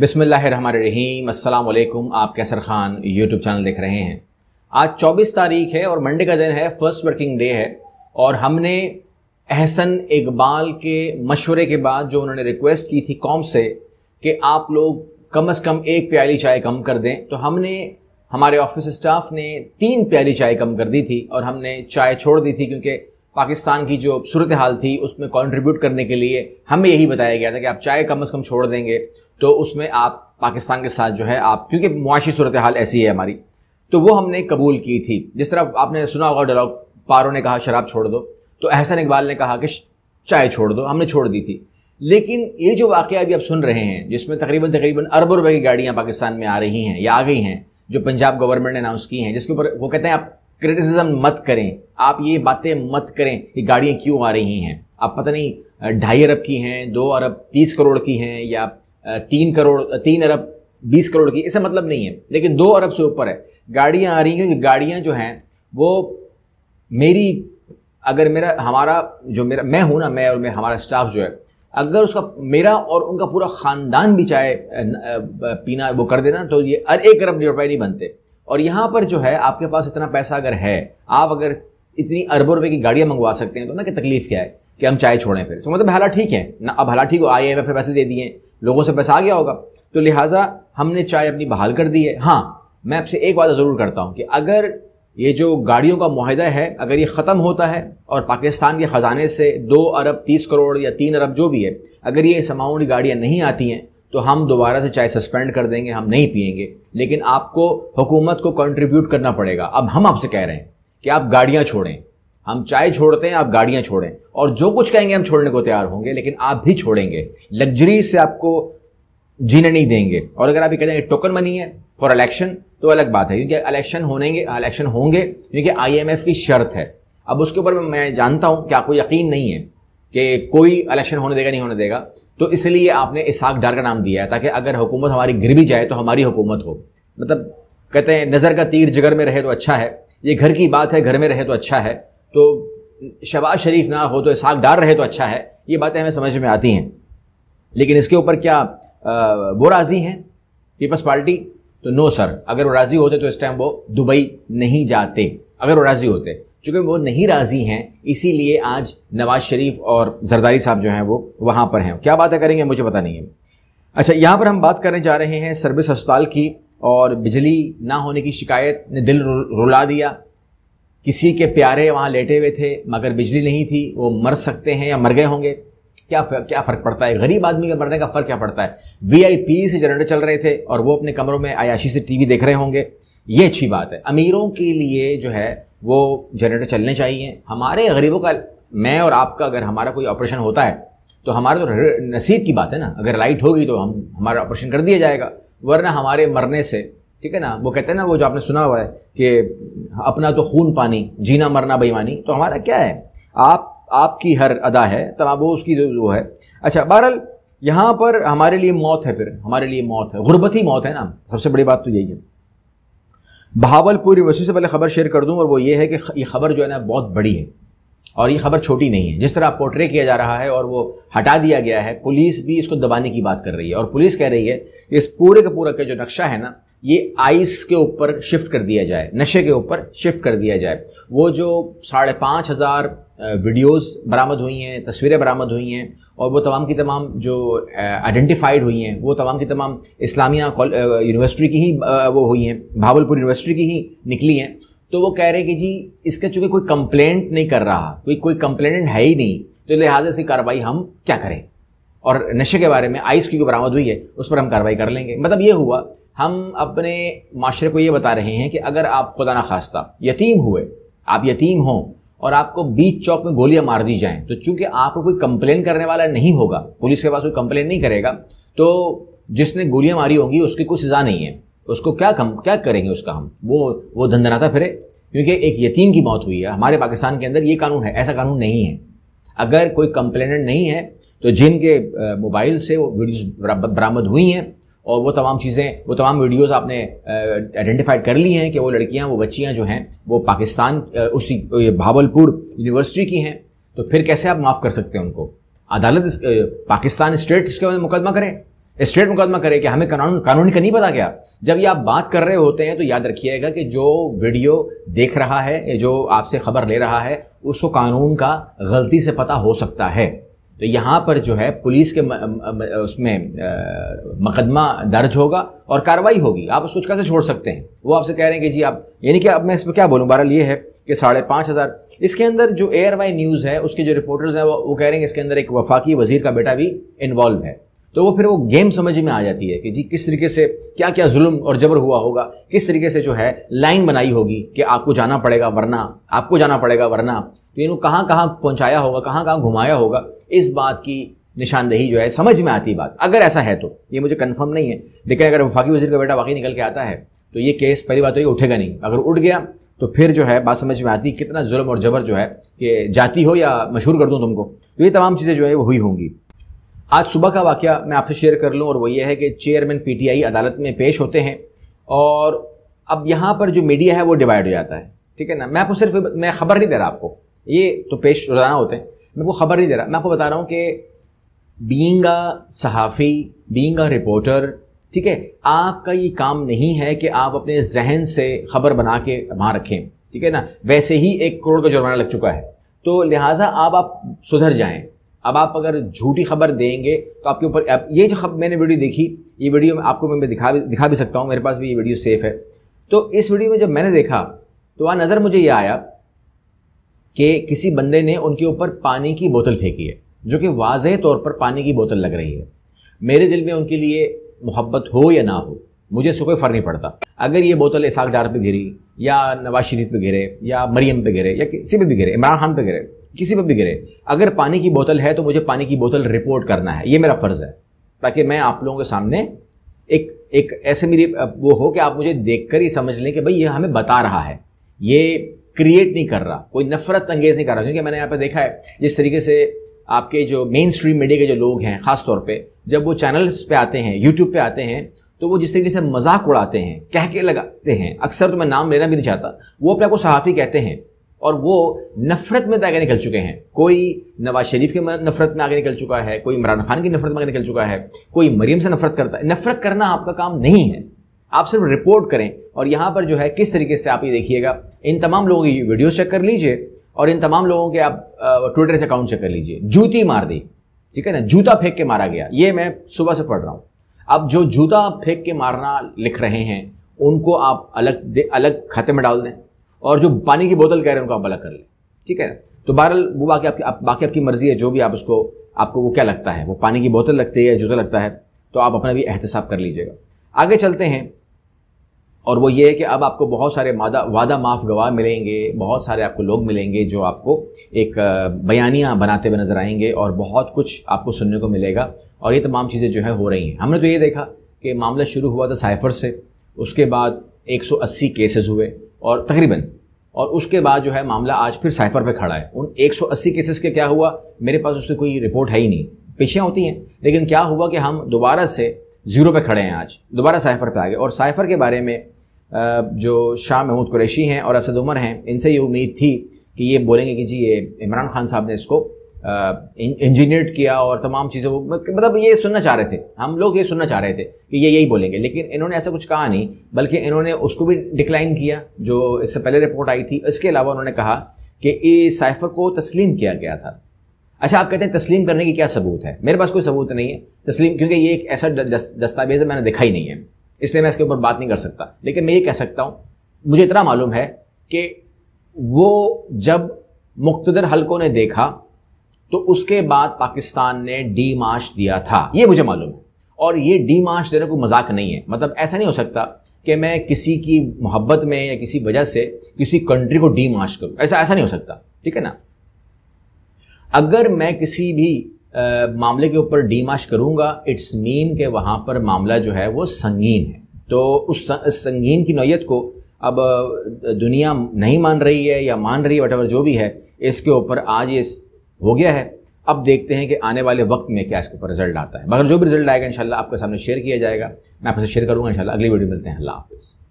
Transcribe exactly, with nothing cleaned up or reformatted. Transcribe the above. बिस्मिल्लाहिर्रहमानिर्रहीम अस्सलाम वालेकुम। आप कैसर खान यूट्यूब चैनल देख रहे हैं। आज चौबीस तारीख है और मंडे का दिन है, फर्स्ट वर्किंग डे है। और हमने अहसन इकबाल के मशवरे के बाद जो उन्होंने रिक्वेस्ट की थी कौम से कि आप लोग कम अज़ कम एक प्याली चाय कम कर दें, तो हमने हमारे ऑफिस स्टाफ ने तीन प्याली चाय कम कर दी थी और हमने चाय छोड़ दी थी, क्योंकि पाकिस्तान की जो सूरत हाल थी उसमें कंट्रीब्यूट करने के लिए हमें यही बताया गया था कि आप चाय कम से कम छोड़ देंगे तो उसमें आप पाकिस्तान के साथ जो है आप, क्योंकि मुआशी सूरत हाल ऐसी है हमारी, तो वो हमने कबूल की थी। जिस तरह आपने सुना होगा डायलॉग, पारो ने कहा शराब छोड़ दो, तो अहसन इकबाल ने कहा कि चाय छोड़ दो, हमने छोड़ दी थी। लेकिन ये जो वाक़या अभी आप सुन रहे हैं जिसमें तकरीबन तकरीबन अरबों रुपए की गाड़ियाँ पाकिस्तान में आ रही हैं या आ गई हैं, जो पंजाब गवर्नमेंट ने अनाउंस की हैं, जिसके ऊपर वो कहते हैं आप क्रिटिसिज्म मत करें, आप ये बातें मत करें कि गाड़ियाँ क्यों आ रही हैं। आप पता नहीं ढाई अरब की हैं, दो अरब तीस करोड़ की हैं या तीन करोड़ तीन अरब बीस करोड़ की, इसका मतलब नहीं है, लेकिन दो अरब से ऊपर है गाड़ियाँ आ रही हैं। क्योंकि गाड़ियाँ जो हैं वो मेरी, अगर मेरा हमारा जो मेरा मैं हूँ ना, मैं और मैं हमारा स्टाफ जो है, अगर उसका मेरा और उनका पूरा ख़ानदान भी चाहे पीना वो कर देना तो ये एक अरब रुपए नहीं बनते। और यहाँ पर जो है आपके पास इतना पैसा अगर है, आप अगर इतनी अरबों रुपए की गाड़ियाँ मंगवा सकते हैं, तो ना कि तकलीफ क्या है कि हम चाय छोड़ें। फिर मतलब हालात ठीक है ना, अब हालात ठीक हो, आई एम एफ ने पैसे दे दिए, लोगों से पैसा आ गया होगा, तो लिहाजा हमने चाय अपनी बहाल कर दी है। हाँ, मैं आपसे एक वादा ज़रूर करता हूँ कि अगर ये जो गाड़ियों का मुआहदा है अगर ये ख़त्म होता है और पाकिस्तान के ख़जाने से दो अरब तीस करोड़ या तीन अरब जो भी है, अगर ये समाउंड गाड़ियाँ नहीं आती हैं, तो हम दोबारा से चाय सस्पेंड कर देंगे, हम नहीं पियेंगे। लेकिन आपको हुकूमत को कंट्रीब्यूट करना पड़ेगा। अब हम आपसे कह रहे हैं कि आप गाड़ियाँ छोड़ें, हम चाय छोड़ते हैं, आप गाड़ियाँ छोड़ें, और जो कुछ कहेंगे हम छोड़ने को तैयार होंगे, लेकिन आप भी छोड़ेंगे। लग्जरी से आपको जीने नहीं देंगे। और अगर आप ये कहेंगे टोकन मनी है फॉर इलेक्शन, तो अलग बात है, क्योंकि इलेक्शन होने इलेक्शन होंगे क्योंकि आईएमएफ की शर्त है। अब उसके ऊपर मैं जानता हूं कि आपको यकीन नहीं है कि कोई इलेक्शन होने देगा नहीं होने देगा, तो इसलिए आपने इसाक डार का नाम दिया है ताकि अगर हुकूमत हमारी गिर भी जाए तो हमारी हुकूमत हो। मतलब कहते हैं नज़र का तीर जिगर में रहे तो अच्छा है, ये घर की बात है, घर में रहे तो अच्छा है, तो शहबाज शरीफ ना हो तो इसाक डार रहे तो अच्छा है, ये बातें हमें समझ में आती हैं। लेकिन इसके ऊपर क्या आ, वो राज़ी हैं पीपल्स पार्टी? तो नो सर, अगर वो राज़ी होते तो इस टाइम वो दुबई नहीं जाते, अगर वो राज़ी होते। चूँकि वो नहीं राज़ी हैं, इसीलिए आज नवाज शरीफ और जरदारी साहब जो हैं वो वहाँ पर हैं। क्या बातें करेंगे मुझे पता नहीं है। अच्छा, यहाँ पर हम बात करने जा रहे हैं सर्विस अस्पताल की, और बिजली ना होने की शिकायत ने दिल रुला दिया। किसी के प्यारे वहाँ लेटे हुए थे मगर बिजली नहीं थी, वो मर सकते हैं या मर गए होंगे, क्या क्या फ़र्क पड़ता है, गरीब आदमी के मरने का फ़र्क क्या पड़ता है। वीआईपी से जनरेटर चल रहे थे और वो अपने कमरों में आयाशी से टीवी देख रहे होंगे, ये अच्छी बात है। अमीरों के लिए जो है वो जनरेटर चलने चाहिए। हमारे गरीबों का, मैं और आपका, अगर हमारा कोई ऑपरेशन होता है तो हमारा तो नसीब की बात है ना, अगर लाइट होगी तो हम हमारा ऑपरेशन कर दिया जाएगा, वरना हमारे मरने से, ठीक है ना, वो कहते हैं ना, वो जो आपने सुना हुआ है कि अपना तो खून पानी, जीना मरना बेईमानी, तो हमारा क्या है, आप आपकी हर अदा है तब वो उसकी जो है। अच्छा, बहरहाल यहाँ पर हमारे लिए मौत है, फिर हमारे लिए मौत है, गुर्बती मौत है ना, सबसे बड़ी बात तो यही है। बहावलपुर यूनिवर्सिटी से पहले खबर शेयर कर दूं, और वो ये है कि ये खबर जो है ना बहुत बड़ी है और ये खबर छोटी नहीं है। जिस तरह पोर्ट्रे किया जा रहा है और वो हटा दिया गया है, पुलिस भी इसको दबाने की बात कर रही है, और पुलिस कह रही है इस पूरे का पूरा का जो नक्शा है ना, ये आइस के ऊपर शिफ्ट कर दिया जाए, नशे के ऊपर शिफ्ट कर दिया जाए। वो जो साढ़े पाँच हज़ार वीडियोज़ बरामद हुई हैं, तस्वीरें बरामद हुई हैं, और वो तमाम की तमाम जो आइडेंटिफाइड हुई हैं वो तमाम की तमाम इस्लामिया यूनिवर्सिटी की ही वो हुई हैं, भावलपुर यूनिवर्सिटी की ही निकली हैं। तो वो कह रहे हैं कि जी इसका चूँकि कोई कंप्लेंट नहीं कर रहा, कोई कोई कंप्लेंट है ही नहीं, तो लिहाजा इसकी कार्रवाई हम क्या करें, और नशे के बारे में आइस की बरामद हुई है उस पर हम कार्रवाई कर लेंगे। मतलब ये हुआ, हम अपने माशरे को ये बता रहे हैं कि अगर आप खुदा ना खास्ता यतीम हुए, आप यतीम हों और आपको बीच चौक में गोलियां मार दी जाएं, तो चूंकि आपको कोई कंप्लेन करने वाला नहीं होगा, पुलिस के पास कोई कंप्लेन नहीं करेगा, तो जिसने गोलियां मारी होंगी उसकी कोई सज़ा नहीं है, उसको क्या कम क्या करेंगे उसका, हम वो वो धंधनाता फिरे, क्योंकि एक यतीम की मौत हुई है। हमारे पाकिस्तान के अंदर ये कानून है, ऐसा कानून नहीं है। अगर कोई कंप्लेनेंट नहीं है तो जिनके मोबाइल से वो वीडियोज़ बरामद हुई हैं और वो तमाम चीज़ें, वो तमाम वीडियोस आपने आइडेंटिफाइड कर ली हैं कि वो लड़कियां, वो बच्चियां जो हैं वो पाकिस्तान उसी भावलपुर यूनिवर्सिटी की हैं, तो फिर कैसे आप माफ़ कर सकते हैं उनको? अदालत पाकिस्तान स्टेट इसके मुकदमा करें, स्ट्रेट मुकदमा करे कि हमें कानून कानून का नहीं पता क्या। जब ये आप बात कर रहे होते हैं तो याद रखिएगा कि जो वीडियो देख रहा है, जो आपसे खबर ले रहा है, उसको कानून का गलती से पता हो सकता है। तो यहाँ पर जो है पुलिस के म, म, उसमें मुकदमा दर्ज होगा और कार्रवाई होगी। आप उसको कैसे छोड़ सकते हैं? वो आपसे कह रहे हैं कि जी आप, यानी कि अब मैं इस पर क्या बोलूँ। बहरहाल ये है कि साढ़े पाँच हज़ार इसके अंदर जो ए आर वाई न्यूज़ है उसके जो रिपोर्टर्स हैं वो कह रहे हैं इसके अंदर एक वफाकी वजीर का बेटा भी इन्वॉल्व है। तो वो फिर वो गेम समझ में आ जाती है कि जी किस तरीके से क्या क्या जुल्म और जबर हुआ होगा, किस तरीके से जो है लाइन बनाई होगी कि आपको जाना पड़ेगा वरना, आपको जाना पड़ेगा वरना। तो इन्होंने कहाँ कहाँ पहुँचाया होगा, कहाँ कहाँ घुमाया होगा, इस बात की निशानदेही जो है समझ में आती बात, अगर ऐसा है तो। ये मुझे कंफर्म नहीं है, लेकिन अगर वफाकी वजीर का बेटा वाकई निकल के आता है तो ये केस पहली बात तो ये उठेगा नहीं। अगर उठ गया तो फिर जो है बात समझ में आती कितना जुल्म और जबर जो है कि जाती हो या मशहूर कर दूँ तुमको। तो ये तमाम चीज़ें जो है वो हुई होंगी। आज सुबह का वाकया मैं आपसे शेयर कर लूँ और वो ये है कि चेयरमैन पी टी आई अदालत में पेश होते हैं और अब यहाँ पर जो मीडिया है वो डिवाइड हो जाता है, ठीक है ना। मैं आपको सिर्फ मैं खबर नहीं दे रहा आपको, ये तो पेश रोजाना होते हैं, मैं आपको खबर नहीं दे रहा, मैं आपको बता रहा हूँ कि बीइंग अ सहाफ़ी, बीइंग अ रिपोर्टर, ठीक है, आपका ये काम नहीं है कि आप अपने जहन से खबर बना के वहाँ रखें, ठीक है ना। वैसे ही एक करोड़ का जुर्माना लग चुका है, तो लिहाजा आप आप सुधर जाएँ। अब आप अगर झूठी खबर देंगे तो आपके ऊपर ये जो खबर मैंने वीडियो देखी, ये वीडियो आपको मैं दिखा भी दिखा भी सकता हूँ, मेरे पास भी ये वीडियो सेफ है। तो इस वीडियो में जब मैंने देखा तो वहाँ नज़र मुझे ये आया कि किसी बंदे ने उनके ऊपर पानी की बोतल फेंकी है, जो कि वाज़ेह तौर पर पानी की बोतल लग रही है। मेरे दिल में उनके लिए मोहब्बत हो या ना हो, मुझे इससे कोई फ़र्क नहीं पड़ता। अगर ये बोतल इशाक डार पर गिरी या नवाज शरीफ पर गिरे या मरीम पर गिरे या किसी पर भी गिरे, इमरान खान पर गिरे, किसी पर भी गिरे, अगर पानी की बोतल है तो मुझे पानी की बोतल रिपोर्ट करना है, ये मेरा फ़र्ज़ है, ताकि मैं आप लोगों के सामने एक एक ऐसे मेरी वो हो कि आप मुझे देखकर ही समझ लें कि भाई ये हमें बता रहा है, ये क्रिएट नहीं कर रहा, कोई नफरत अंगेज़ नहीं कर रहा। क्योंकि मैंने यहाँ पर देखा है जिस तरीके से आपके जो मेन स्ट्रीम मीडिया के जो लोग हैं, ख़ास तौर पर जब वो चैनल्स पर आते हैं, यूट्यूब पर आते हैं, तो वो जिस तरीके से मजाक उड़ाते हैं, कह के लगाते हैं, अक्सर तो मैं नाम लेना भी नहीं चाहता, वो अपने आप को सहाफ़ी कहते हैं और वो नफ़रत में आगे निकल चुके हैं। कोई नवाज शरीफ के नफ़रत में आगे निकल चुका है, कोई इमरान खान की नफ़रत में आगे निकल चुका है, कोई मरीम से नफ़रत करता है। नफ़रत करना आपका काम नहीं है, आप सिर्फ रिपोर्ट करें। और यहाँ पर जो है किस तरीके से आप ये देखिएगा, इन तमाम लोगों की वीडियो चेक कर लीजिए और इन तमाम लोगों के आप ट्विटर अकाउंट चेक कर लीजिए। जूती मार दी, ठीक है ना, जूता फेंक के मारा गया, ये मैं सुबह से पढ़ रहा हूँ। अब जो जूता फेंक के मारना लिख रहे हैं उनको आप अलग अलग खाते में डाल दें और जो पानी की बोतल कह रहे हैं उनको आप अलग कर लें, ठीक है। तो बहरहाल वो बाकी आपकी आप, बाकी आपकी मर्ज़ी है, जो भी आप उसको आपको वो क्या लगता है, वो पानी की बोतल लगती है, जूता लगता है, तो आप अपना भी एहतसाब कर लीजिएगा। आगे चलते हैं और वो ये है कि अब आपको बहुत सारे वादा वादा माफ़ गवाह मिलेंगे, बहुत सारे आपको लोग मिलेंगे जो आपको एक बयानियाँ बनाते हुए नज़र आएंगे और बहुत कुछ आपको सुनने को मिलेगा। और ये तमाम चीज़ें जो है हो रही हैं। हमने तो ये देखा कि मामला शुरू हुआ था साइफर से, उसके बाद एक सौ अस्सी केसेज़ हुए और तकरीबन, और उसके बाद जो है मामला आज फिर साइफर पे खड़ा है। उन एक सौ अस्सी केसेस के क्या हुआ, मेरे पास उससे कोई रिपोर्ट है ही नहीं, पेशियाँ होती हैं, लेकिन क्या हुआ कि हम दोबारा से ज़ीरो पे खड़े हैं, आज दोबारा साइफर पे आ गए। और साइफर के बारे में जो शाह महमूद कुरैशी हैं और असद उमर हैं, इनसे ये उम्मीद थी कि ये बोलेंगे कि जी ये इमरान खान साहब ने इसको इंजीनियर्ड किया और तमाम चीज़ें, वो मतलब ये सुनना चाह रहे थे, हम लोग ये सुनना चाह रहे थे कि ये यही बोलेंगे, लेकिन इन्होंने ऐसा कुछ कहा नहीं, बल्कि इन्होंने उसको भी डिक्लाइन किया जो इससे पहले रिपोर्ट आई थी। इसके अलावा उन्होंने कहा कि ये साइफर को तस्लीम किया गया था। अच्छा, आप कहते हैं तस्लीम करने की क्या सबूत है, मेरे पास कोई सबूत नहीं है तस्लीम, क्योंकि ये एक ऐसा दस्तावेज़ है मैंने देखा ही नहीं है, इसलिए मैं इसके ऊपर बात नहीं कर सकता। लेकिन मैं ये कह सकता हूँ, मुझे इतना मालूम है कि वो जब मुक्तदर हलकों ने देखा तो उसके बाद पाकिस्तान ने डी मार्च दिया था, ये मुझे मालूम है। और ये डी मार्च देने को मजाक नहीं है, मतलब ऐसा नहीं हो सकता कि मैं किसी की मोहब्बत में या किसी वजह से किसी कंट्री को डी मार्च करूँ, ऐसा ऐसा नहीं हो सकता, ठीक है ना। अगर मैं किसी भी आ, मामले के ऊपर डी मार्च करूँगा, इट्स मीन के वहाँ पर मामला जो है वो संगीन है। तो उस संगीन की नौयत को अब दुनिया नहीं मान रही है या मान रही है, वट एवर जो भी है, इसके ऊपर आज ये हो गया है। अब देखते हैं कि आने वाले वक्त में क्या इसके ऊपर रिजल्ट आता है, मगर जो भी रिजल्ट आएगा इंशाल्लाह आपके सामने शेयर किया जाएगा, मैं आपसे शेयर करूँगा इंशाल्लाह। अगली वीडियो मिलते हैं, अल्लाह हाफिज़।